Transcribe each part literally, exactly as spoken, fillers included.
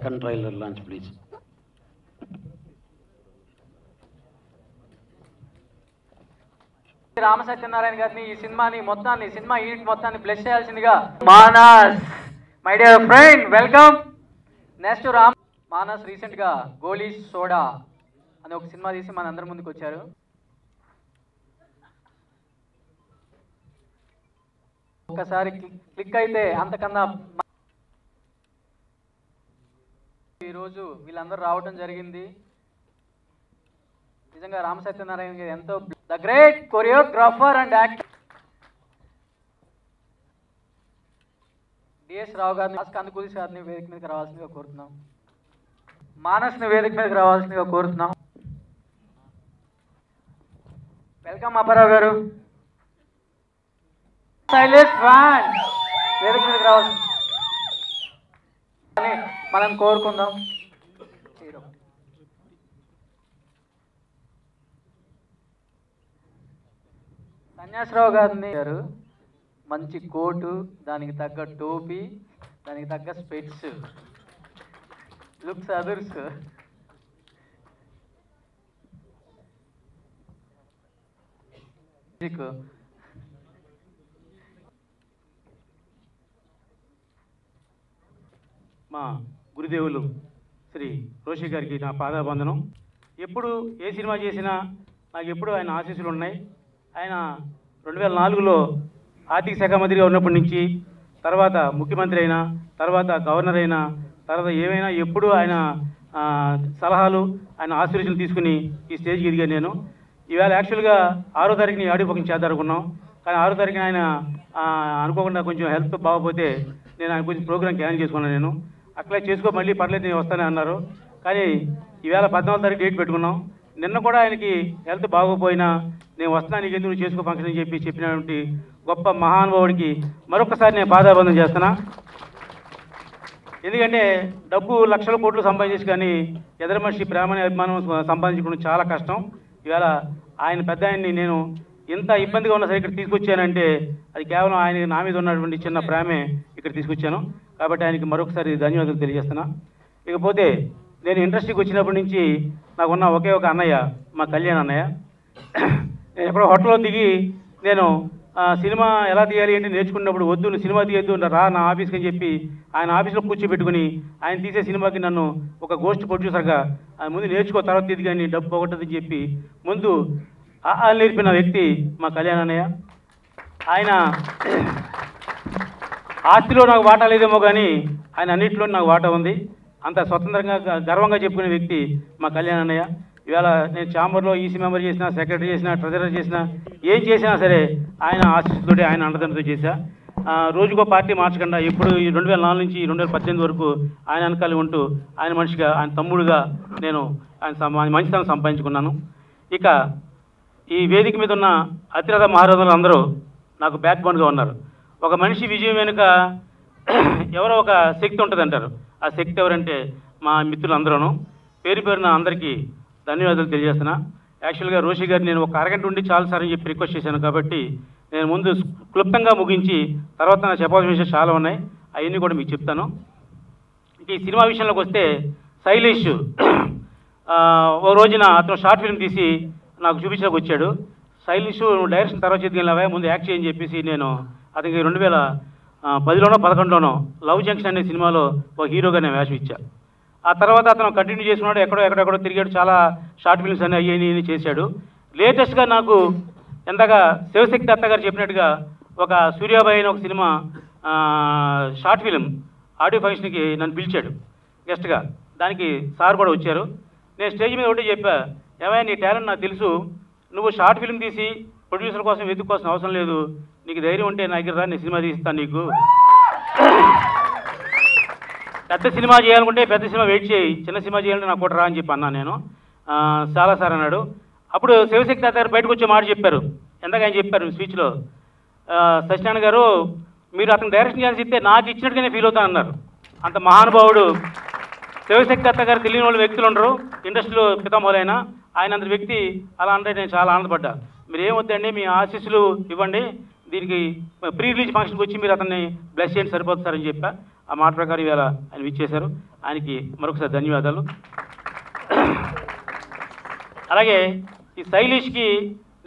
Second trailer launch, please. Ramasatyanarayana గారిని ఈ సినిమాని మొత్తాన్ని సినిమా యూనిట్ మొత్తాన్ని బ్లెస్ చేయాల్సిందిగా Manas my dear friend welcome. Next Ram Manas recent గా గోలీ సోడా అనే ఒక సినిమా తీసి మన అందరి ముందుకు వచ్చారు. ఒకసారి క్లిక్ అయితే అంతకన్నా ఈరోజు వీళ్ళందరూ రావడం జరిగింది. నిజంగా రామ సత్యనారాయణ గారు ఎంతో the great choreographer and actor. DS Rao గారిని రాజ్ కంద్ గూరి సార్ని వేదిక మీదకి రావాల్సిందిగా కోరుతున్నాం. మానస్ని వేదిక మీదకి రావాల్సిందిగా కోరుతున్నాం. వెల్కమ్ అపరో గారు. సైలేష్ ఫ్యాన్ వేదిక మీదకి రావాల్సింది మనం కోరుకుందాం. సన్యాసరావు గారిని మంచి కోటు, దానికి తగ్గ టోపీ, దానికి తగ్గ స్పెట్స్, లుక్స్ అదర్స్. మా గురుదేవులు శ్రీ రోషయ్ గారికి నా పాదాబంధనం. ఎప్పుడు ఏ సినిమా చేసినా నాకు ఎప్పుడు ఆయన ఆశీస్సులు ఉన్నాయి. ఆయన రెండు వేల నాలుగులో ఆర్థిక శాఖ మంత్రిగా ఉన్నప్పటి నుంచి, తర్వాత ముఖ్యమంత్రి అయినా, తర్వాత గవర్నర్ అయినా, తర్వాత ఏమైనా ఎప్పుడూ ఆయన సలహాలు ఆయన ఆశీర్వచనలు తీసుకుని ఈ స్టేజ్కి ఎదిగాను నేను. ఈవేళ యాక్చువల్గా ఆరో తారీఖుని ఆడియోపక్షం చేద్దామనుకున్నాం, కానీ ఆరో తారీఖున ఆయన అనుకోకుండా కొంచెం హెల్త్ బాగోపోతే నేను ఆయన కొంచెం ప్రోగ్రాం క్యాన్సిల్ చేసుకున్నాను. నేను అట్లా చేసుకో మళ్ళీ పర్లేదు నేను వస్తానే అన్నారు, కానీ ఈవేళ పద్నాలుగు తారీఖు డేట్ పెట్టుకున్నాం. నిన్న కూడా ఆయనకి హెల్త్ బాగోపోయినా నేను వస్తున్నా, నీకు ఎందుకు చేసుకో ఫంక్షన్ అని చెప్పి చెప్పినటువంటి గొప్ప మహానుభావుడికి మరొకసారి నేను పాదాబంధం చేస్తున్నా. ఎందుకంటే డబ్బు లక్షల కోట్లు సంపాదించి కానీ ఎదర మనిషి ప్రేమని అభిమానం సంపాదించుకోవడం చాలా కష్టం. ఇవాళ ఆయన పెద్ద ఆయన్ని నేను ఇంత ఇబ్బందిగా ఉన్న సరే ఇక్కడ తీసుకొచ్చానంటే అది కేవలం ఆయన నా మీద ఉన్నటువంటి చిన్న ప్రేమే ఇక్కడ తీసుకొచ్చాను, కాబట్టి ఆయనకి మరొకసారి ధన్యవాదాలు తెలియజేస్తున్నా. ఇకపోతే నేను ఇండస్ట్రీకి వచ్చినప్పటి నుంచి నాకున్న ఒకే ఒక అన్నయ్య మా కళ్యాణ్ అన్నయ్య. నేను ఎప్పుడో హోటల్లో దిగి నేను సినిమా ఎలా తీయాలి అంటే నేర్చుకున్నప్పుడు వద్దు నువ్వు సినిమా తీయద్దు రా నా ఆఫీస్కి అని చెప్పి ఆయన ఆఫీస్లో కూర్చోబెట్టుకుని ఆయన తీసే సినిమాకి నన్ను ఒక గోస్ట్ ప్రొడ్యూసర్గా ఆయన ముందు నేర్చుకో తర్వాత తీది కానీ డబ్బు పోగొట్టదని చెప్పి ముందు ఆ నేర్పిన వ్యక్తి మా కళ్యాణ్ అన్నయ్య. ఆయన ఆస్తిలో నాకు వాటా లేదేమో కానీ ఆయన అన్నింటిలో నాకు వాటా ఉంది. అంత స్వతంత్రంగా గర్వంగా చెప్పుకునే వ్యక్తి మా కళ్యాణ్ అన్నయ్య. ఇవాళ నేను ఛాంబర్లో ఈసీ మెంబర్ చేసినా, సెక్రటరీ చేసినా, ట్రెజరర్ చేసినా, ఏం చేసినా సరే ఆయన ఆశీస్సులతో ఆయన అండదండతో చేశా. రోజుకో పార్టీ మార్చకుండా ఎప్పుడు ఈ రెండు వేల నాలుగు నుంచి రెండు వేల పద్దెనిమిది వరకు ఆయన వెనకాల ఉంటూ ఆయన మనిషిగా ఆయన తమ్ముడుగా నేను ఆయన సమా మంచితనం సంపాదించుకున్నాను. ఇక ఈ వేదిక మీద ఉన్న అతిరథ మహారథులు అందరూ నాకు బ్యాక్ బోన్గా ఉన్నారు. ఒక మనిషి విజయం వెనుక ఎవరో ఒక శక్తి ఉంటుంది అంటారు. ఆ శక్తి ఎవరంటే మా మిత్రులందరూ. పేరు పేరున అందరికీ ధన్యవాదాలు తెలియజేస్తున్నా. యాక్చువల్గా రోషి గారు నేను ఒక అరగంట ఉండి చాలాసార్లు అని చెప్పి రిక్వెస్ట్ చేశాను, కాబట్టి నేను ముందు క్లుప్తంగా ముగించి తర్వాత నా చెప్పాల్సిన విషయాలు చాలా ఉన్నాయి, అవన్నీ కూడా మీకు చెప్తాను. ఈ సినిమా విషయంలోకి వస్తే శైలేష్ ఓ రోజున అతను షార్ట్ ఫిల్మ్ తీసి నాకు చూపించడానికి వచ్చాడు. శైలేష్ నువ్వు డైరెక్షన్ తర్వాత చేతికెళ్ళావా ముందు యాక్ట్ చేయని చెప్పేసి నేను అతనికి రెండు వేల పదిలోనో పదకొండులోనో లవ్ జంక్షన్ అనే సినిమాలో ఒక హీరోగా నేను వేషం ఇచ్చా. ఆ తర్వాత అతను కంటిన్యూ చేసుకున్నాడు, ఎక్కడో ఎక్కడెక్కడో తిరిగాడు, చాలా షార్ట్ ఫిల్మ్స్ అనే అయ్యి చేశాడు. లేటెస్ట్గా నాకు ఎంతగా శివశక్తి దత్త గారు చెప్పినట్టుగా ఒక సూర్యాబాయి అనే ఒక సినిమా షార్ట్ ఫిలిం ఆడియో ఫంక్షన్కి నన్ను పిలిచాడు గెస్ట్గా. దానికి సార్ కూడా వచ్చారు. నేను స్టేజ్ మీద ఒకటి చెప్పా, ఏమైనా నీ టాలెంట్ నాకు తెలుసు, నువ్వు షార్ట్ ఫిల్మ్ తీసి ప్రొడ్యూసర్ కోసం వెతుక్కోవాల్సిన అవసరం లేదు, నీకు ధైర్యం ఉంటే నా దగ్గర రా నేను సినిమా తీస్తాను, నీకు పెద్ద సినిమా చేయాలనుకుంటే పెద్ద సినిమా వెయిట్ చేయి, చిన్న సినిమా చేయాలంటే నాకు కూడా రా అని చెప్పి అన్నాను నేను. చాలా సార్ అన్నాడు. అప్పుడు శివశక్తి దాత గారు బయటకు వచ్చే మాట చెప్పారు, ఎంతగా ఆయన చెప్పారు స్పీచ్లో, సత్యనారాయణ గారు మీరు అతను డైరెక్షన్ ఛాన్స్ ఇస్తే నాకు ఇచ్చినట్టుగానే ఫీల్ అవుతాను అన్నారు. అంత మహానుభావుడు శివశక్తి దత్త గారు తెలియని వాళ్ళు వ్యక్తులు ఉండరు, ఇండస్ట్రీలో పితామహులైన ఆయన అందరి వ్యక్తి అలా అంటే నేను చాలా ఆనందపడ్డా. మీరు ఏమొద్దండి మీ ఆశీస్సులు ఇవ్వండి, దీనికి ప్రీ రిలీజ్ ఫంక్షన్కి వచ్చి మీరు అతన్ని బ్లెస్ చేయండి సరిపోతుంది సార్ అని చెప్పా. ఆ మాట ప్రకారం ఇవాళ ఆయన విచ్చేశారు. ఆయనకి మరొకసారి ధన్యవాదాలు. అలాగే ఈ శైలేష్కి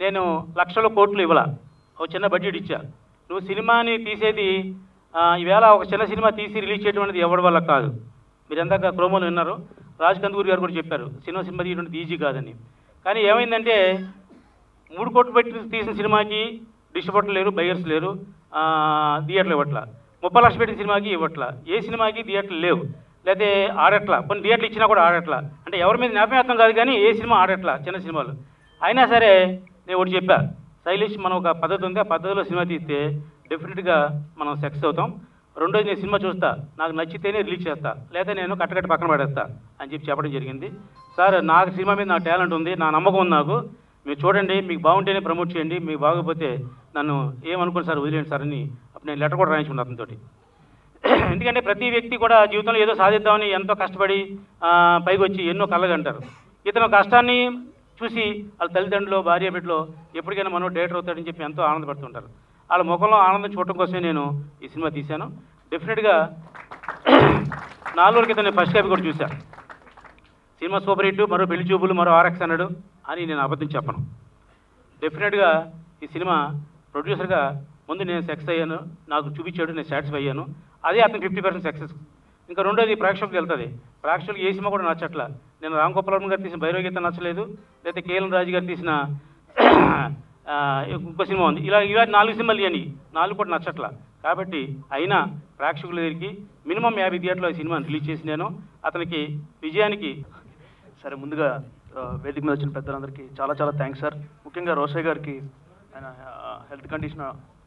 నేను లక్షల కోట్లు ఇవ్వాల, ఒక చిన్న బడ్జెట్ ఇచ్చా. నువ్వు సినిమాని తీసేది ఈవేళ ఒక చిన్న సినిమా తీసి రిలీజ్ చేయడం అనేది ఎవరి వల్ల కాదు. మీరు ఎందాక ప్రోమోలు విన్నారు, రాజ్ కంద్ గూరి గారు కూడా చెప్పారు సినిమా సినిమా తీయడం ఈజీ కాదని. కానీ ఏమైందంటే మూడు కోట్లు పెట్టి తీసిన సినిమాకి డిస్ట్రిబ్యూటర్ లేరు, బయర్స్ లేరు, థియేటర్లు ఇవ్వట్ల. ముప్పై లక్షలు పెట్టిన సినిమాకి ఇవ్వట్ల, ఏ సినిమాకి థియేటర్లు లేవు, లేకపోతే ఆడట్ల. కొన్ని థియేటర్లు ఇచ్చినా కూడా ఆడట్ల. అంటే ఎవరి మీద జ్ఞాపకం కాదు కానీ ఏ సినిమా ఆడట్ల, చిన్న సినిమాలు అయినా సరే. నేను ఒకటి చెప్పా, శైలేష్ మనం ఒక పద్ధతి ఉంది, ఆ పద్ధతిలో సినిమా తీస్తే డెఫినెట్గా మనం సక్సెస్ అవుతాం. రెండోది నేను సినిమా చూస్తా, నాకు నచ్చితేనే రిలీజ్ చేస్తా, లేకపోతే నేను కట్టకట్టు పక్కన పడేస్తా అని చెప్పి చెప్పడం జరిగింది. సార్ నాకు సినిమా మీద నాకు టాలెంట్ ఉంది, నా నమ్మకం ఉంది, నాకు మీరు చూడండి, మీకు బాగుంటేనే ప్రమోట్ చేయండి, మీకు బాగోకపోతే నన్ను ఏమనుకోండి సార్, వదిలేండి సార్ అని అప్పుడు నేను లెటర్ కూడా రాయించుకున్నాను అతనితోటి. ఎందుకంటే ప్రతి వ్యక్తి కూడా జీవితంలో ఏదో సాధిద్దామని ఎంతో కష్టపడి పైకి వచ్చి ఎన్నో కళ్ళగంటారు. ఇతను కష్టాన్ని చూసి వాళ్ళ తల్లిదండ్రులు, భార్య బిడ్డలో ఎప్పటికైనా మనం డైరెక్టర్ అవుతాడని చెప్పి ఎంతో ఆనందపడుతుంటారు. వాళ్ళ ముఖంలో ఆనందం చూడటం కోసమే నేను ఈ సినిమా తీశాను. డెఫినెట్గా నాలుగు రోజుల క్రితం నేను ఫస్ట్ కాపీ కూడా చూశాను. సినిమా సూపర్ హిట్, మరో పెళ్లి చూపులు, మరో ఆర్ఎక్స్ అన్నాడు అని నేను అబద్ధం చెప్పను. డెఫినెట్గా ఈ సినిమా ప్రొడ్యూసర్గా ముందు నేను సక్సెస్ అయ్యాను, నాకు చూపించాడు, నేను సాటిస్ఫై అయ్యాను. అదే అతను ఫిఫ్టీ పర్సెంట్ సక్సెస్. ఇంకా రెండోది ప్రేక్షకులకు వెళ్తుంది, ప్రేక్షకులకు ఏ సినిమా కూడా నచ్చట్లా. నేను రామ్ గోపాలరావు గారు తీసిన భైరవ గీతం నచ్చలేదు, లేకపోతే కేఎల్ రాజు గారు తీసిన ఇంకో సినిమా ఉంది, ఇలా ఇలా నాలుగు సినిమాలు అని నాలుగు కూడా నచ్చట్లా. కాబట్టి అయినా ప్రేక్షకుల దగ్గరికి మినిమం యాభై థియేటర్లో ఈ సినిమాని రిలీజ్ చేసి నేను అతనికి విజయానికి. సరే, ముందుగా వేదిక మీద వచ్చిన పెద్దలందరికీ చాలా చాలా థ్యాంక్స్ సార్. ముఖ్యంగా రోషయ్ గారికి, ఆయన హెల్త్ కండిషన్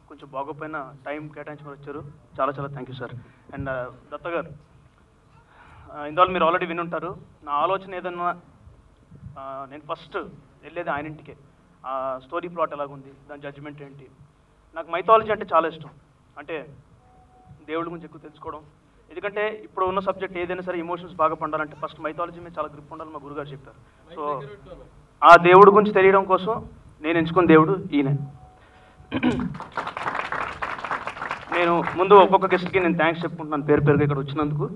కొంచెం బాగోపోయినా టైం కేటాయించి వచ్చారు, చాలా చాలా thank you sir. And Datta garu, ఇందువల్ల మీరు ఆల్రెడీ వినుంటారు, నా ఆలోచన ఏదన్నా నేను ఫస్ట్ వెళ్ళేది ఆయన ఇంటికే. స్టోరీ ప్లాట్ ఎలాగుంది, దాని జడ్జ్మెంట్ ఏంటి. నాకు మైథాలజీ అంటే చాలా ఇష్టం, అంటే దేవుడి గురించి ఎక్కువ తెలుసుకోవడం. ఎందుకంటే ఇప్పుడు ఉన్న సబ్జెక్ట్ ఏదైనా సరే ఎమోషన్స్ బాగా పండాలంటే ఫస్ట్ మైథాలజీ మీద చాలా గ్రిప్ ఉండాలని మా గురుగారు చెప్పారు. సో ఆ దేవుడి గురించి తెలియడం కోసం నేను ఎంచుకున్న దేవుడు ఈయన. నేను ముందు ఒక్కొక్క గెస్ట్కి నేను థ్యాంక్స్ చెప్పుకుంటున్నాను పేరు పేరుగా ఇక్కడ వచ్చినందుకు.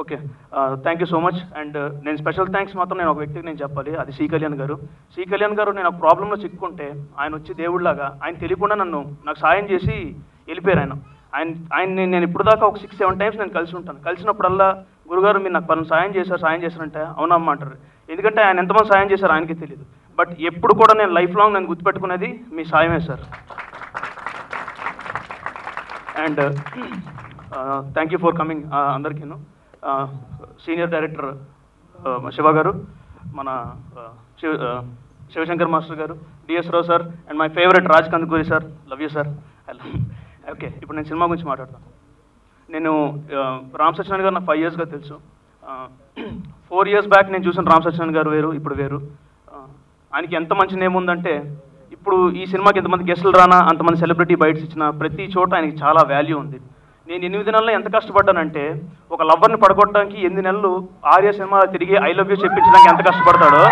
Okay, thank you so much. And నేను స్పెషల్ థ్యాంక్స్ మాత్రం నేను ఒక వ్యక్తికి నేను చెప్పాలి, అది శ్రీకళ్యాణ్ గారు. శ్రీకళ్యాణ్ గారు నేను ఒక ప్రాబ్లంలో చిక్కుంటే ఆయన వచ్చి దేవుడిలాగా, ఆయన తెలియకుండా నన్ను నాకు సాయం చేసి వెళ్ళిపోయారు. ఆయన ఆయన ఆయన నేను ఇప్పుడు దాకా ఒక సిక్స్ సెవెన్ టైమ్స్ నేను కలిసి ఉంటాను. కలిసినప్పుడల్లా గురుగారు మీరు నాకు పని సాయం చేశారు, సాయం చేశారంటే అవునమ్మా అంటారు. ఎందుకంటే ఆయన ఎంతమంది సాయం చేశారు ఆయనకే తెలియదు. బట్ ఎప్పుడు కూడా నేను లైఫ్ లాంగ్ నేను గుర్తుపెట్టుకునేది మీ సాయమే sir. And thank you for coming అందరికీ. సీనియర్ డైరెక్టర్ శివ గారు, మన Shiva Shivashankar master garu, DS Rao sir, and my favourite Raj Kandukuri sir, love you sir. Okay, ఇప్పుడు నేను సినిమా గురించి మాట్లాడతాను. నేను రామసత్యనారాయణ గారు నాకు ఫైవ్ ఇయర్స్గా తెలుసు. ఫోర్ ఇయర్స్ బ్యాక్ నేను చూసిన రామసత్యనారాయణ గారు వేరు, ఇప్పుడు వేరు. ఆయనకి ఎంత మంచి నేమ్ ఉందంటే ఇప్పుడు ఈ సినిమాకి ఎంతమంది గెస్టులు రానా, అంతమంది సెలబ్రిటీ బైట్స్ ఇచ్చిన ప్రతి చోట ఆయనకి చాలా వాల్యూ ఉంది. నేను ఎనిమిది నెలలు ఎంత కష్టపడ్డానంటే ఒక లవ్వర్ని పడగొట్టడానికి ఎనిమిది నెలలు ఆర్య సినిమా తిరిగి ఐ లవ్ యూ చెప్పించడానికి ఎంత కష్టపడతాడో,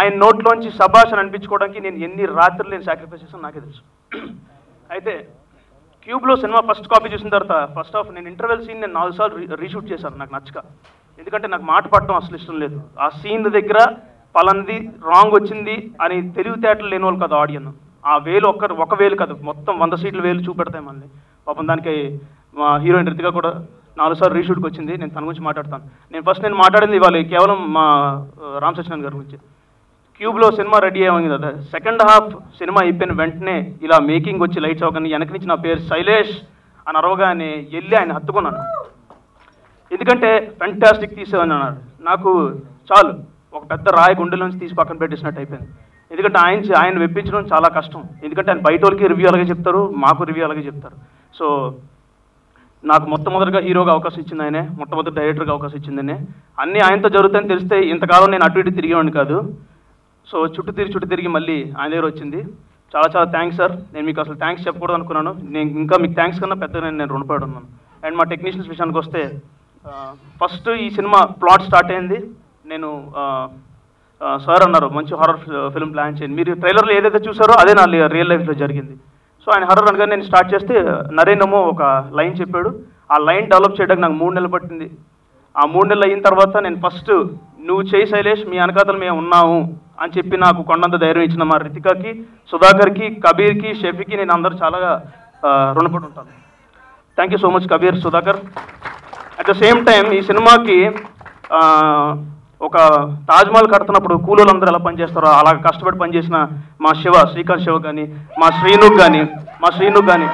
ఆయన నోట్లోంచి శభాష్ అని అనిపించుకోవడానికి నేను ఎన్ని రాత్రులు నేను సాక్రిఫైస్ చేసాను నాకే తెలుసు. అయితే క్యూబ్లో సినిమా ఫస్ట్ కాపీ చూసిన తర్వాత ఫస్ట్ ఆఫ్ నేను ఇంటర్వెల్ సీన్ నేను నాలుగు సార్లు రీ రీషూట్ చేశాను నాకు నచ్చక. ఎందుకంటే నాకు మాట పడటం అసలు ఇష్టం లేదు. ఆ సీన్ దగ్గర పలానది రాంగ్ వచ్చింది అని తెలివితేటలు లేని వాళ్ళు కదా ఆడియన్. ఆ వేలు ఒక్క ఒక వేలు కదా, మొత్తం వంద సీట్లు వేలు చూపెడతాయి మళ్ళీ పాపం. దానికి మా హీరోయిన్ రితికా కూడా నాలుగు సార్లు రీషూట్కి వచ్చింది. నేను తన గురించి మాట్లాడతాను. నేను ఫస్ట్ నేను మాట్లాడింది ఇవాళ కేవలం మా రామసత్యనారాయణ గారి గురించి. క్యూబ్లో సినిమా రెడీ అయింది కదా, సెకండ్ హాఫ్ సినిమా అయిపోయిన వెంటనే ఇలా మేకింగ్ వచ్చి లైట్స్ అవ్వగానే వెనక నుంచి నా పేరు శైలేష్ అని అరవగానే వెళ్ళి ఆయన హత్తుకున్నాను. ఎందుకంటే ఫ్యాంటాస్టిక్ తీసేవాడిని అన్నాడు. నాకు చాలు, ఒక పెద్ద రాయి గుండెల నుంచి తీసి పక్కన పెట్టేసినట్టు అయిపోయింది. ఎందుకంటే ఆయన ఆయన వెప్పించడం చాలా కష్టం. ఎందుకంటే ఆయన బయట వాళ్ళకి రివ్యూ అలాగే చెప్తారు, మాకు రివ్యూ అలాగే చెప్తారు. సో నాకు మొట్టమొదటిగా హీరోగా అవకాశం ఇచ్చింది ఆయనే, మొట్టమొదటి డైరెక్టర్గా అవకాశం ఇచ్చింది ఆయనే. అన్నీ ఆయనతో జరుగుతాయని తెలిస్తే ఇంతకాలం నేను అటు ఇటు తిరిగేవాడిని కాదు. సో చుట్టూ తిరిగి చుట్టూ తిరిగి మళ్ళీ ఆయన దగ్గర వచ్చింది. చాలా చాలా థ్యాంక్స్ సార్. నేను మీకు అసలు థ్యాంక్స్ చెప్పకూడదు అనుకున్నాను, నేను ఇంకా మీకు థ్యాంక్స్ కన్నా పెద్దగా నేను నేను రుణపడి ఉన్నాను. అండ్ మా టెక్నీషియన్స్ విషయానికి వస్తే ఫస్ట్ ఈ సినిమా ప్లాట్ స్టార్ట్ అయింది, నేను సార్ అన్నారు మంచి హారర్ ఫిల్మ్ ప్లాన్ చేయండి, మీరు ట్రైలర్లో ఏదైతే చూసారో అదే నా రియల్ లైఫ్లో జరిగింది. సో సో ఆయన హర్రర్ అనగా నేను స్టార్ట్ చేస్తే నరేన్ ఏమో ఒక లైన్ చెప్పాడు. ఆ లైన్ డెవలప్ చేయడానికి నాకు మూడు నెలలు పట్టింది. ఆ మూడు నెలలు అయిన తర్వాత నేను ఫస్ట్ నువ్వు చేయి శైలేష్, మీ అనకాతలు మేము ఉన్నాము అని చెప్పి నాకు కొండంత ధైర్యం ఇచ్చిన మా రితికాకి, సుధాకర్కి, కబీర్కి, షెఫీకి నేను అందరూ చాలా రుణపడి ఉంటాను. Thank you so much Kabir, Sudhakar. At the same time ఈ సినిమాకి ఒక తాజ్మహల్ కడుతున్నప్పుడు కూలీలు అందరూ ఎలా పనిచేస్తారో అలా కష్టపడి పనిచేసిన మా శివ, శ్రీకాంత్ శివ కానీ, మా శ్రీను కానీ మా శ్రీను కానీ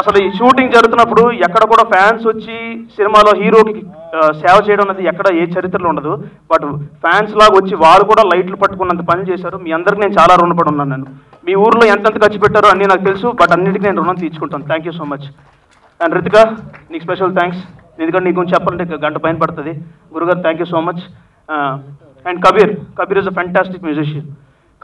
అసలు ఈ షూటింగ్ జరుగుతున్నప్పుడు ఎక్కడ కూడా ఫ్యాన్స్ వచ్చి సినిమాలో హీరోకి సేవ చేయడం అనేది ఎక్కడ ఏ చరిత్రలో ఉండదు. బట్ ఫ్యాన్స్ లాగా వచ్చి వారు కూడా లైట్లు పట్టుకున్నంత పని చేశారు. మీ అందరికీ నేను చాలా రుణపడి ఉన్నాను. నేను మీ ఊర్లో ఎంతెంత ఖర్చు పెట్టారో అన్నీ నాకు తెలుసు, బట్ అన్నిటికీ నేను రుణం తీర్చుకుంటాను. Thank you so much. And Ritika, నీకు స్పెషల్ థ్యాంక్స్, ఎందుకంటే నీకు చెప్పాలంటే గంట పైన పడుతుంది. గురుగారు thank you so much. And Kabir, Kabir is a fantastic musician.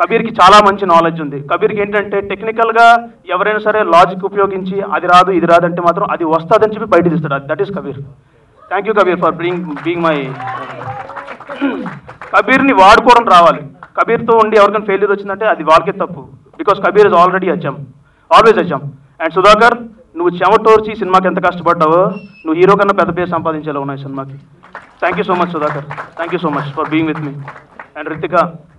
కబీర్కి చాలా మంచి నాలెడ్జ్ ఉంది. కబీర్కి ఏంటంటే టెక్నికల్గా ఎవరైనా సరే లాజిక్ ఉపయోగించి అది రాదు ఇది రాదు అంటే మాత్రం అది వస్తుందని చెప్పి బయట తీస్తాడు. That is Kabir. Thank you Kabir for being being my. కబీర్ని వాడుకోవడం రావాలి. కబీర్తో ఉండి ఎవరికైనా ఫెయిల్యూర్ వచ్చిందంటే అది వాళ్ళకే తప్పు. Because Kabir is already awesome, always awesome. And Sudhakar, నువ్వు చెమటోర్చి ఈ సినిమాకి ఎంత కష్టపడ్డావో నువ్వు హీరో కన్నా పెద్ద పేరు సంపాదించేలా ఉన్నావు ఈ సినిమాకి. Thank you so much Sudhakar, thank you so much for being with me. And Ritika,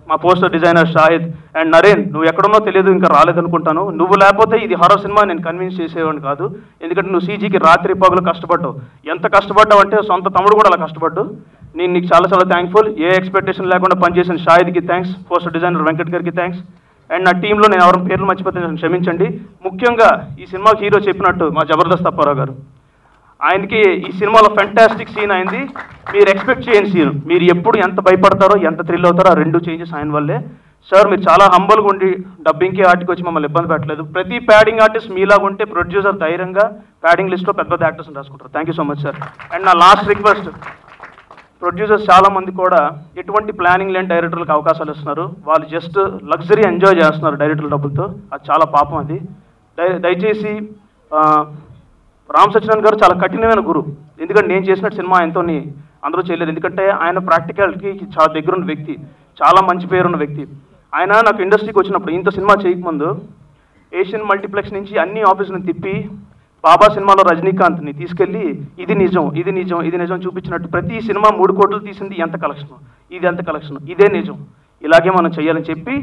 మా poster designer Shahid, and Naren, నువ్వు ఎక్కడున్నో తెలియదు, ఇంకా రాలేదనుకుంటాను. నువ్వు లేకపోతే ఇది హర్రర్ సినిమా నేను కన్విన్స్ చేసేవాడిని కాదు, ఎందుకంటే నువ్వు సీజీకి రాత్రి పగలు కష్టపడ్డావు. ఎంత కష్టపడ్డావు అంటే సొంత తమ్ముడు కూడా అలా కష్టపడ్డు. నేను నీకు చాలా చాలా థ్యాంక్ఫుల్. ఏ ఎక్స్పెక్టేషన్ లేకుండా పనిచేసిన షాహిద్కి థ్యాంక్స్, పోస్టర్ డిజైనర్ వెంకట్ గారికి థ్యాంక్స్. అండ్ నా టీంలో నేను ఎవరి పేర్లు మర్చిపోతే నన్ను క్షమించండి. ముఖ్యంగా ఈ సినిమాకి హీరో చెప్పినట్టు మా జబర్దస్త్ అప్పారావు గారు, ఆయనకి ఈ సినిమాలో ఫ్యాంటాస్టిక్ సీన్ అయింది. మీరు ఎక్స్పెక్ట్ చేయని సీన్, మీరు ఎప్పుడు ఎంత భయపడతారో ఎంత థ్రిల్ అవుతారో ఆ రెండు చేంజెస్ ఆయన వల్లే. సార్ మీరు చాలా హంబల్గా ఉండి డబ్బింగ్కి ఆర్ట్కి వచ్చి మమ్మల్ని ఇబ్బంది పెట్టలేదు. ప్రతి ప్యాడింగ్ ఆర్టిస్ట్ మీలాగా ఉంటే ప్రొడ్యూసర్ ధైర్యంగా ప్యాడింగ్ లిస్ట్లో పెద్ద పెద్ద యాక్టర్స్ని రాసుకుంటారు. Thank you so much sir. And నా లాస్ట్ రిక్వెస్ట్, ప్రొడ్యూసర్స్ చాలామంది కూడా ఎటువంటి ప్లానింగ్ లేని డైరెక్టర్లకు అవకాశాలు ఇస్తున్నారు. వాళ్ళు జస్ట్ లగ్జరీ ఎంజాయ్ చేస్తున్నారు డైరెక్టర్ల డబ్బులతో, అది చాలా పాపం. అది దయచేసి రామ్ సత్యనారాయణ గారు చాలా కఠినమైన గురు, ఎందుకంటే నేను చేసిన సినిమా ఆయనతో అందరూ చేయలేదు, ఎందుకంటే ఆయన ప్రాక్టికల్కి చాలా దగ్గరున్న వ్యక్తి, చాలా మంచి పేరున్న వ్యక్తి. ఆయన నాకు ఇండస్ట్రీకి వచ్చినప్పుడు ఇంత సినిమా చేయకముందు ఏషియన్ మల్టీప్లెక్స్ నుంచి అన్ని ఆఫీసులను తిప్పి బాబా సినిమాలో రజనీకాంత్ని తీసుకెళ్ళి ఇది నిజం ఇది నిజం ఇది నిజం చూపించినట్టు ప్రతి సినిమా మూడు కోట్లు తీసింది, ఎంత కలెక్షన్, ఇది ఎంత కలెక్షన్, ఇదే నిజం, ఇలాగే మనం చేయాలని చెప్పి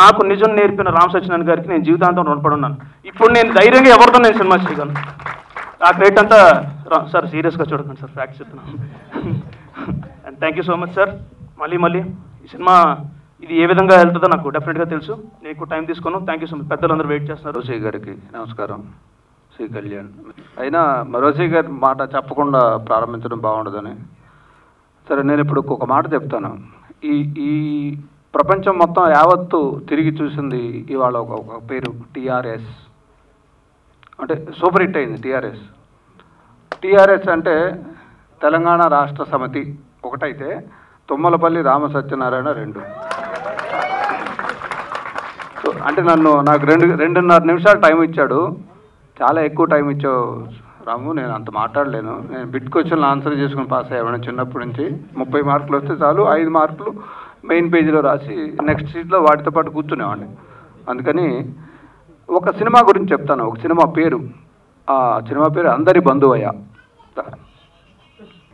నాకు నిజం నేర్పిన రామ్ సత్యనారాయణ గారికి నేను జీవితాంతం రుణపడి ఉన్నాను. ఇప్పుడు నేను ధైర్యంగా ఎవరితో నేను సినిమా చేయగలను. ఆ క్రేట్ అంతా సార్ సీరియస్గా చూడకండి సార్, ఫ్యాక్ట్ చెప్తున్నాను. And thank you so much sir. మళ్ళీ మళ్ళీ ఈ సినిమా ఇది ఏ విధంగా వెళ్తుందో నాకు డెఫినెట్గా తెలుసు, నేను ఎక్కువ టైం తీసుకున్నాం. Thank you so much. పెద్దలందరూ వెయిట్ చేస్తున్నారు. రోషయ్ గారికి నమస్కారం, శ్రీ కళ్యాణ్. అయినా రోషయ్ గారి మాట చెప్పకుండా ప్రారంభించడం బాగుండదని సరే నేను ఇప్పుడు ఒక మాట చెప్తాను. ఈ ఈ ప్రపంచం మొత్తం యావత్తు తిరిగి చూసింది ఇవాళ ఒక పేరు టీఆర్ఎస్, అంటే సూపర్ హిట్ అయింది టీఆర్ఎస్. టీఆర్ఎస్ అంటే తెలంగాణ రాష్ట్ర సమితి ఒకటైతే, తుమ్మలపల్లి రామసత్యనారాయణ రెండు. అంటే నన్ను నాకు రెండు రెండున్నర నిమిషాలు టైం ఇచ్చాడు. చాలా ఎక్కువ టైం ఇచ్చావు రాము, నేను అంత మాట్లాడలేను. నేను బిట్ క్వశ్చన్లు ఆన్సర్ చేసుకుని పాస్ అయ్యాను చిన్నప్పటి నుంచి. ముప్పై మార్కులు వస్తే చాలు, ఐదు మార్కులు మెయిన్ పేజీలో రాసి నెక్స్ట్ సీట్లో వాటితో పాటు కూర్చునేవాడిని. అందుకని ఒక సినిమా గురించి చెప్తాను. ఒక సినిమా పేరు, ఆ సినిమా పేరు అందరి బంధువయ్య.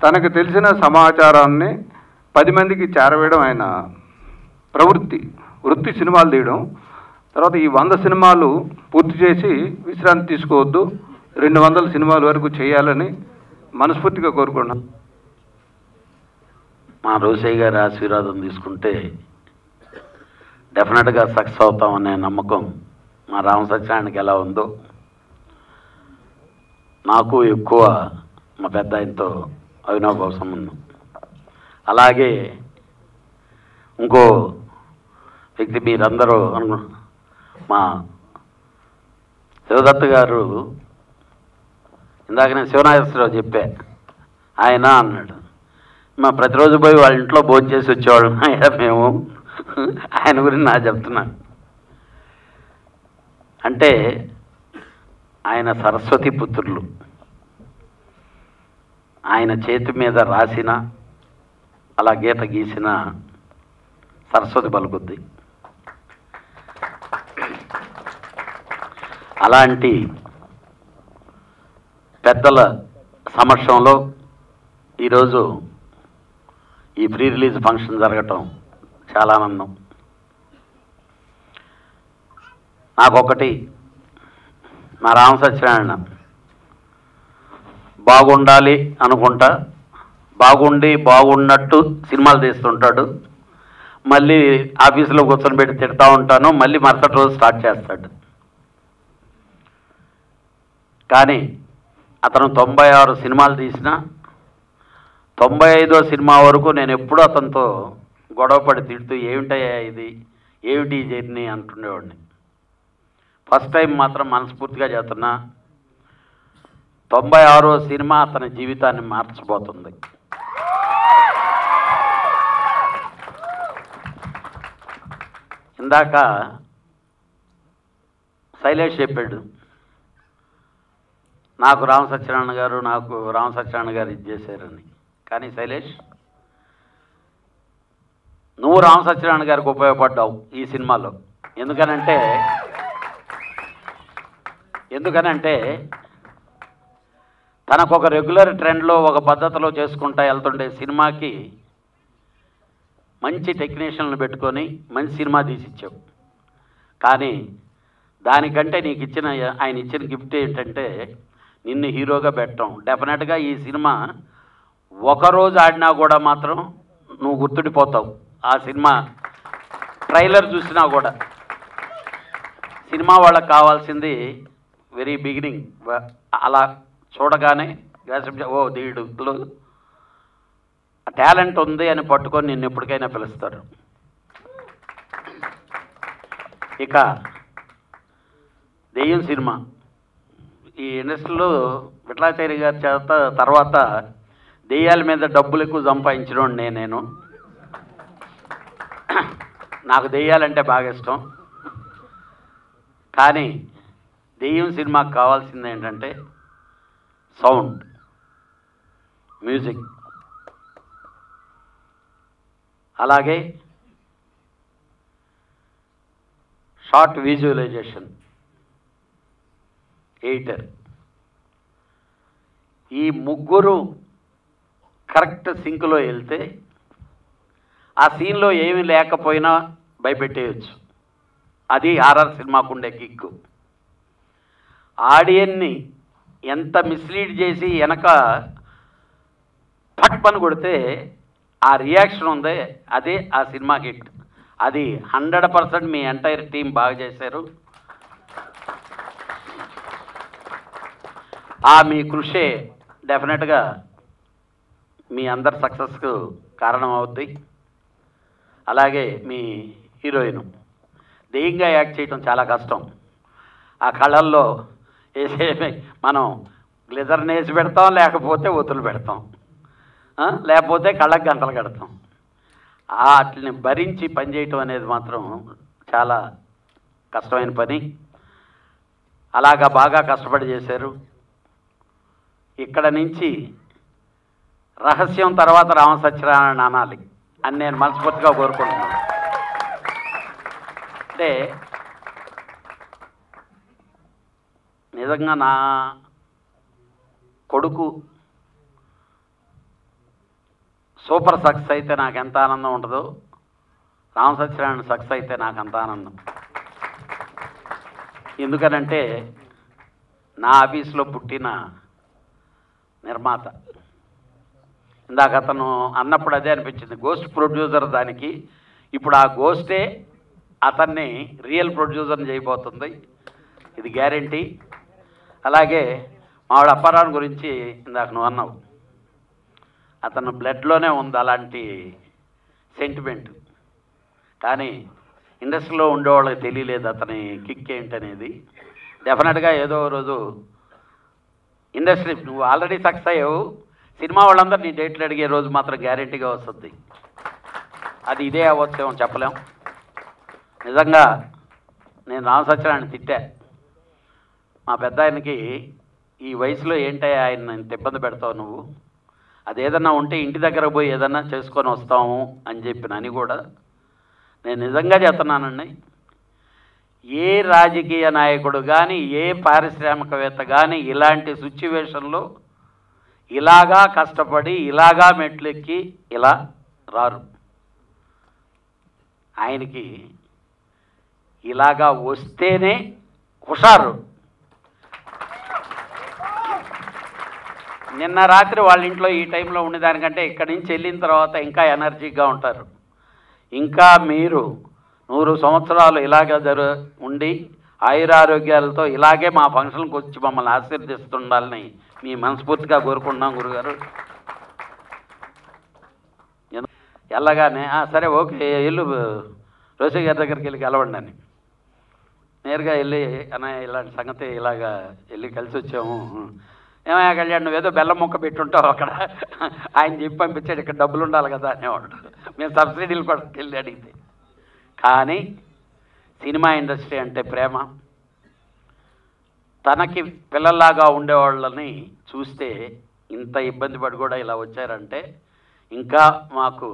తనకు తెలిసిన సమాచారాన్ని పది మందికి చేరవేయడం ఆయన ప్రవృత్తి, వృత్తి సినిమాలు తీయడం. తర్వాత ఈ వంద సినిమాలు పూర్తి చేసి విశ్రాంతి తీసుకోవద్దు, రెండు వందల సినిమాల వరకు చేయాలని మనస్ఫూర్తిగా కోరుకున్నాను. మా రోషయ్య గారి ఆశీర్వాదం తీసుకుంటే డెఫినెట్గా సక్సెస్ అవుతామనే నమ్మకం మా రామ సత్యనారాయణకి ఎలా ఉందో నాకు ఎక్కువ మా పెద్ద ఆయనతో అవినాభావ సంబంధం. అలాగే ఇంకో వ్యక్తి మీరందరూ అను మా శివదత్త గారు. ఇందాక నేను శివనాగేశ్వరరావు చెప్పా, ఆయన అన్నాడు మా ప్రతిరోజు పోయి వాళ్ళ ఇంట్లో భోజనం చేసి వచ్చేవాళ్ళం అయ్యా మేము. ఆయన గురించి నా చెప్తున్నాను అంటే ఆయన సరస్వతి పుత్రులు. ఆయన చేతి మీద రాసిన అలా గీత గీసిన సరస్వతి పలుకుద్ది. అలాంటి పెద్దల సమక్షంలో ఈరోజు ఈ ప్రీ రిలీజ్ ఫంక్షన్ జరగటం చాలా ఆనందం. నాకొకటి మా రామ సత్యనారాయణ బాగుండాలి అనుకుంటా, బాగుండి బాగున్నట్టు సినిమాలు తీస్తుంటాడు, మళ్ళీ ఆఫీసులో కూర్చొని పెట్టి తిడతా ఉంటాను, మళ్ళీ మరుసటి రోజు స్టార్ట్ చేస్తాడు. కానీ అతను తొంభై ఆరు సినిమాలు తీసిన తొంభై ఐదో సినిమా వరకు నేను ఎప్పుడూ అతనితో గొడవ పడి తిడుతూ ఏమిటయ్యా ఇది, ఏమిటి ఈ జర్నీ అంటుండేవాడిని. ఫస్ట్ టైం మాత్రం మనస్ఫూర్తిగా చేస్తున్నా, తొంభై ఆరో సినిమా అతని జీవితాన్ని మార్చబోతుంది. ఇందాక శైలేష్ చెప్పాడు, నాకు రామ సత్యనారాయణ గారు నాకు రామ సత్యనారాయణ గారు ఇది చేశారని. కానీ శైలేష్, నువ్వు రామ సత్యనారాయణ గారికి ఉపయోగపడ్డావు ఈ సినిమాలో. ఎందుకనంటే ఎందుకనంటే తనకు ఒక రెగ్యులర్ ట్రెండ్లో ఒక పద్ధతిలో చేసుకుంటా వెళ్తుండే సినిమాకి మంచి టెక్నీషియన్లు పెట్టుకొని మంచి సినిమా తీసిచ్చావు. కానీ దానికంటే నీకు ఇచ్చిన ఆయన ఇచ్చిన గిఫ్ట్ ఏంటంటే నిన్ను హీరోగా పెట్టడం. డెఫినెట్గా ఈ సినిమా ఒకరోజు ఆడినా కూడా మాత్రం నువ్వు గుర్తుండిపోతావు. ఆ సినిమా ట్రైలర్ చూసినా కూడా సినిమా వాళ్ళకి కావాల్సింది వెరీ బిగినింగ్, అలా చూడగానే ఓ దీడులో టాలెంట్ ఉంది అని పట్టుకొని నిన్ను ఎప్పటికైనా పిలుస్తారు. ఇక దెయ్యం సినిమా ఈ ఇండస్ట్రీలో విఠలాచారి గారి చేత తర్వాత దెయ్యాల మీద డబ్బులు ఎక్కువ సంపాదించడం. నేను నేను నాకు దెయ్యాలంటే బాగా ఇష్టం. కానీ దెయ్యం సినిమాకు కావాల్సింది ఏంటంటే సౌండ్, మ్యూజిక్, అలాగే షార్ట్ విజువలైజేషన్, ఎయిటర్. ఈ ముగ్గురు కరెక్ట్ సింక్లో వెళ్తే ఆ సీన్లో ఏమీ లేకపోయినా భయపెట్టేయచ్చు. అది హారర్ సినిమాకు ఉండే కిక్కు. ఆడియన్ని ఎంత మిస్లీడ్ చేసి వెనక పట్ పని కొడితే ఆ రియాక్షన్ ఉందే అదే ఆ సినిమా హిట్. అది హండ్రెడ్ పర్సెంట్ మీ ఎంటైర్ టీం బాగా చేశారు. ఆ మీ కృషే డెఫినెట్గా మీ అందరి సక్సెస్కు కారణం అవుద్ది. అలాగే మీ హీరోయిన్ దెయ్యంగా యాక్ట్ చేయడం చాలా కష్టం. ఆ కళల్లో వేసేవి మనం గ్లిజర్ని వేసి పెడతాం, లేకపోతే ఒత్తులు పెడతాం, లేకపోతే కళ్ళకు గంటలు కడతాం. వాటిని భరించి పనిచేయటం అనేది మాత్రం చాలా కష్టమైన పని. అలాగా బాగా కష్టపడి చేశారు. ఇక్కడ నుంచి రహస్యం తర్వాత రామ సత్యనారాయణ అనాలి అని నేను మనస్ఫూర్తిగా కోరుకుంటున్నాను. అంటే నిజంగా నా కొడుకు సూపర్ సక్సెస్ అయితే నాకు ఎంత ఆనందం ఉంటుందో, రామ సత్యనారాయణ సక్సెస్ అయితే నాకు అంత ఆనందం. ఎందుకనంటే నా ఆఫీస్లో పుట్టిన నిర్మాత. ఇందాక అతను అన్నప్పుడు అదే అనిపించింది, గోస్ట్ ప్రొడ్యూసర్. దానికి ఇప్పుడు ఆ గోస్టే అతన్ని రియల్ ప్రొడ్యూసర్ని చేయబోతుంది, ఇది గ్యారంటీ. అలాగే మావిడ అప్పారావు గురించి ఇందాక నువ్వు అన్నావు, అతను బ్లడ్లోనే ఉంది అలాంటి సెంటిమెంట్. కానీ ఇండస్ట్రీలో ఉండేవాళ్ళకి తెలియలేదు అతని కిక్ ఏంటనేది. డెఫినెట్గా ఏదో రోజు ఇండస్ట్రీ, నువ్వు ఆల్రెడీ సక్సెస్ అయ్యావు, సినిమా వాళ్ళందరూ నీ డేట్లు అడిగే రోజు మాత్రం గ్యారెంటీగా వస్తుంది. అది ఇదే అవ్వచ్చేమో, చెప్పలేం. నిజంగా నేను రామ సత్యనారాయణ తిట్టా. మా పెద్ద ఆయనకి ఈ వయసులో ఏంటో ఆయన ఇంత ఇబ్బంది పెడతావు నువ్వు, అది ఏదన్నా ఉంటే ఇంటి దగ్గర పోయి ఏదన్నా చేసుకొని వస్తాము అని చెప్పిన అని కూడా నేను నిజంగా చెప్తున్నానండి. ఏ రాజకీయ నాయకుడు కానీ ఏ పారిశ్రామికవేత్త కానీ ఇలాంటి సిచ్యువేషన్లో ఇలాగా కష్టపడి ఇలాగా మెట్లెక్కి ఇలా రారు. ఆయనకి ఇలాగా వస్తేనే హుషారు. నిన్న రాత్రి వాళ్ళ ఇంట్లో ఈ టైంలో ఉండేదానికంటే ఇక్కడి నుంచి వెళ్ళిన తర్వాత ఇంకా ఎనర్జీగా ఉంటారు. ఇంకా మీరు నూరు సంవత్సరాలు ఇలాగే జరు ఉండి ఆయురారోగ్యాలతో ఇలాగే మా ఫంక్షన్కి వచ్చి మమ్మల్ని ఆశీర్దిస్తుండాలని మీ మనస్ఫూర్తిగా కోరుకుంటున్నాం గురుగారు. వెళ్ళగానే సరే ఓకే వెళ్ళు రోషయ్య గారి దగ్గరికి వెళ్ళి కలవండి, నేరుగా వెళ్ళి అన్న ఇలాంటి సంగతి ఇలాగా వెళ్ళి కలిసి వచ్చాము. ఏమయ్యా కళ్యాణ్ నువ్వేదో బెల్లం మొక్క పెట్టుంటావు అక్కడ, ఆయన చెప్పి పంపించాడు ఇక్కడ డబ్బులు ఉండాలి కదా అనేవాడు. మేము సబ్సిడీలు కూడా వెళ్ళి అడిగితే, కానీ సినిమా ఇండస్ట్రీ అంటే ప్రేమ. తనకి పిల్లల్లాగా ఉండేవాళ్ళని చూస్తే ఇంత ఇబ్బంది పడి కూడా ఇలా వచ్చారంటే ఇంకా మాకు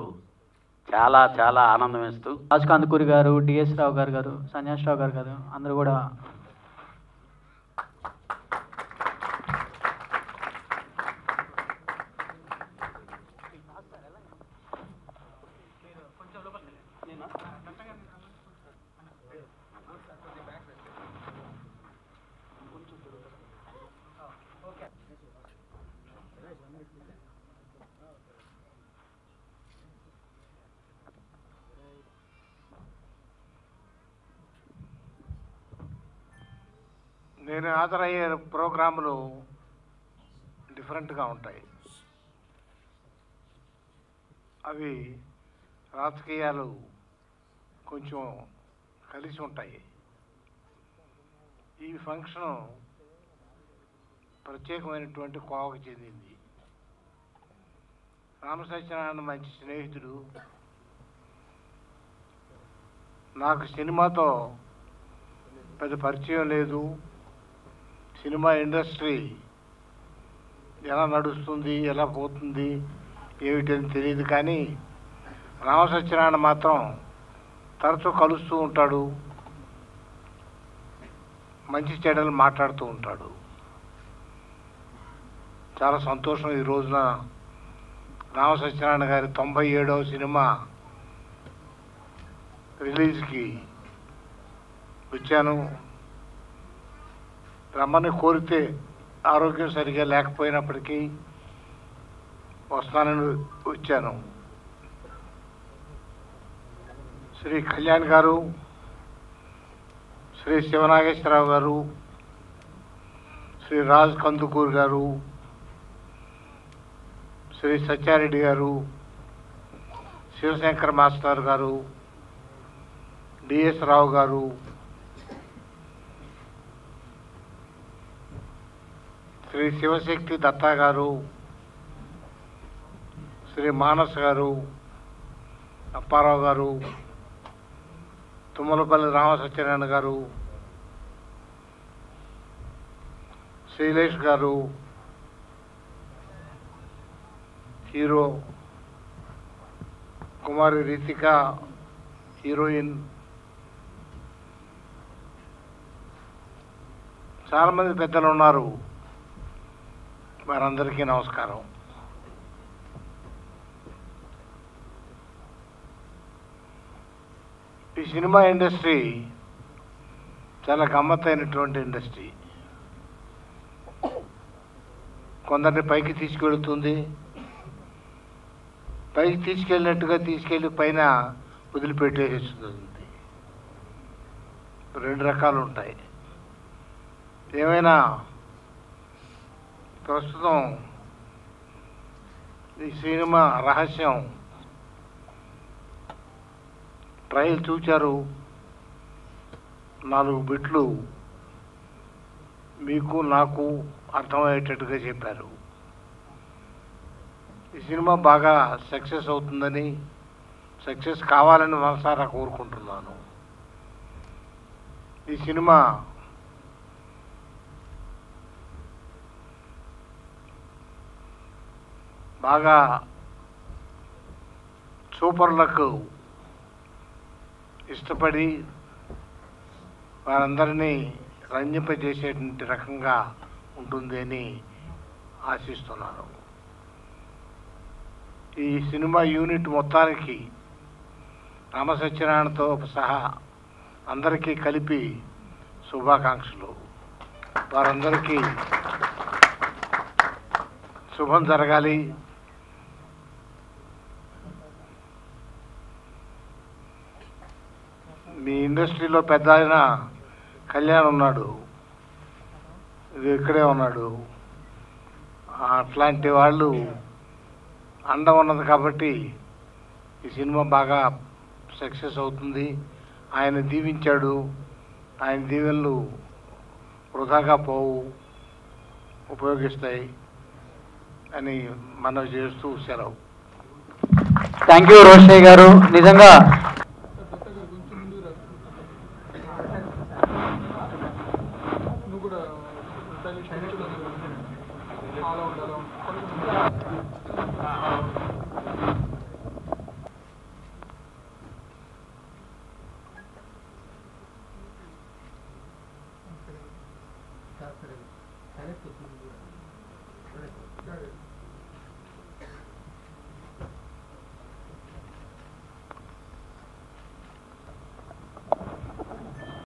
చాలా చాలా ఆనందం వేస్తూ. రాజ్ కాంత్ గూరి గారు, డిఎస్ రావు గారు గారు సన్యాస్ రావు గారు గారు అందరూ కూడా నేను హాజరయ్యే ప్రోగ్రాములు డిఫరెంట్గా ఉంటాయి. అవి రాజకీయాలు కొంచెం కలిసి ఉంటాయి. ఈ ఫంక్షను ప్రత్యేకమైనటువంటి కోవకు చెందింది. రామసత్యనారాయణ మంచి స్నేహితుడు, నాకు సినిమాతో పెద్ద పరిచయం లేదు, సినిమా ఇండస్ట్రీ ఎలా నడుస్తుంది ఎలా పోతుంది ఏమిటని తెలియదు, కానీ రామసత్యనారాయణ మాత్రం తరచూ కలుస్తూ ఉంటాడు, మంచి చెడ్డలు మాట్లాడుతూ ఉంటాడు. చాలా సంతోషం ఈ రోజున రామసత్యనారాయణ గారి తొంభై ఏడవ సినిమా రిలీజ్కి వచ్చాను. రమ్మని కోరితే ఆరోగ్యం సరిగా లేకపోయినప్పటికీ వస్తానని వచ్చాను. శ్రీ కళ్యాణ్ గారు, శ్రీ శివనాగేశ్వరరావు గారు, శ్రీ రాజ్ కంద్ గూరి గారు, శ్రీ సత్యారెడ్డి గారు, శివశంకర్ మాస్టర్ గారు, డిఎస్ రావు గారు, శ్రీ శివశక్తి దత్తా గారు, శ్రీ మానస్ గారు, అపారో గారు, తుమ్మలపల్లి రామసత్యనారాయణ గారు, సైలేష్ గారు హీరో, కుమారి రితిక హీరోయిన్, చాలామంది పెద్దలు ఉన్నారు. వారందరికీ నమస్కారం. ఈ సినిమా ఇండస్ట్రీ చాలా గమ్మత్తైనటువంటి ఇండస్ట్రీ. కొందరిని పైకి తీసుకెళ్తుంది, పైకి తీసుకెళ్ళినట్టుగా తీసుకెళ్ళి పైన వదిలిపెట్టేస్తుంది. రెండు రకాలు ఉంటాయి. ఏమైనా ప్రస్తుతం ఈ సినిమా రహస్యం ట్రైల్ చూచారు, నాలుగు బిట్లు మీకు నాకు అర్థమయ్యేటట్టుగా చెప్పారు. ఈ సినిమా బాగా సక్సెస్ అవుతుందని, సక్సెస్ కావాలని మనసారా కోరుకుంటున్నాను. ఈ సినిమా బాగా సూపర్లకు ఇష్టపడి వారందరినీ రంజింపజేసేటువంటి రకంగా ఉంటుంది అని ఆశిస్తున్నాను. ఈ సినిమా యూనిట్ మొత్తానికి రామసత్యనారాయణతో సహా అందరికీ కలిపి శుభాకాంక్షలు. వారందరికీ శుభం జరగాలి. మీ ఇండస్ట్రీలో పెద్ద ఆయన కళ్యాణ్ ఉన్నాడు, ఇది ఇక్కడే ఉన్నాడు. అట్లాంటి వాళ్ళు అండ ఉన్నది కాబట్టి ఈ సినిమా బాగా సక్సెస్ అవుతుంది. ఆయన దీవించాడు, ఆయన దీవెనలు వృధాగా పోవు, ఉపయోగిస్తాయి అని మనవి చేస్తూ సెలవు. థ్యాంక్ యూ రోషయ్య గారు. నిజంగా Got it.